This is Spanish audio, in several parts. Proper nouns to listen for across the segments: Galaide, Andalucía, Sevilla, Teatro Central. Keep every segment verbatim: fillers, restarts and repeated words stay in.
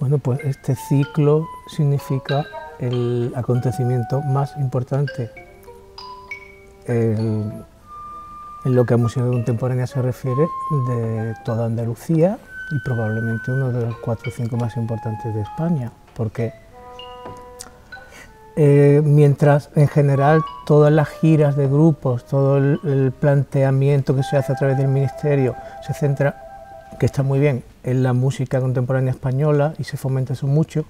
Bueno, pues este ciclo significa el acontecimiento más importante en, en lo que a música contemporánea se refiere de toda Andalucía y probablemente uno de los cuatro o cinco más importantes de España, porque eh, mientras en general todas las giras de grupos, todo el, el planteamiento que se hace a través del Ministerio se centra, que está muy bien, en la música contemporánea española y se fomenta eso mucho.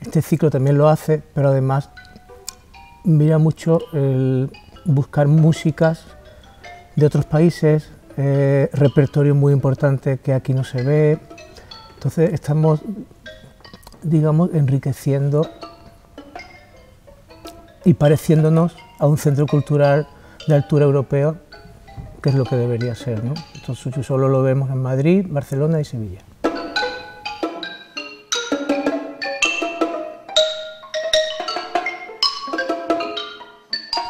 Este ciclo también lo hace, pero además mira mucho el buscar músicas de otros países, eh, repertorio muy importante que aquí no se ve. Entonces estamos, digamos, enriqueciendo y pareciéndonos a un centro cultural de altura europea, que es lo que debería ser, ¿no? Entonces solo lo vemos en Madrid, Barcelona y Sevilla.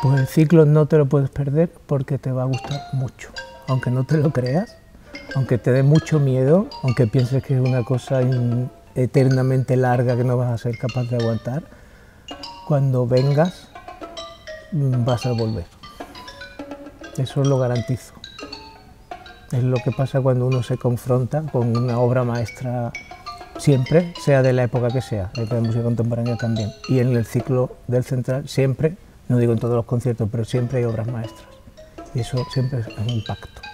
Pues el ciclo no te lo puedes perder porque te va a gustar mucho, aunque no te lo creas, aunque te dé mucho miedo, aunque pienses que es una cosa eternamente larga que no vas a ser capaz de aguantar, cuando vengas vas a volver. Eso lo garantizo. Es lo que pasa cuando uno se confronta con una obra maestra siempre, sea de la época que sea, de música contemporánea también. Y en el ciclo del Central siempre, no digo en todos los conciertos, pero siempre hay obras maestras. Y eso siempre es un impacto.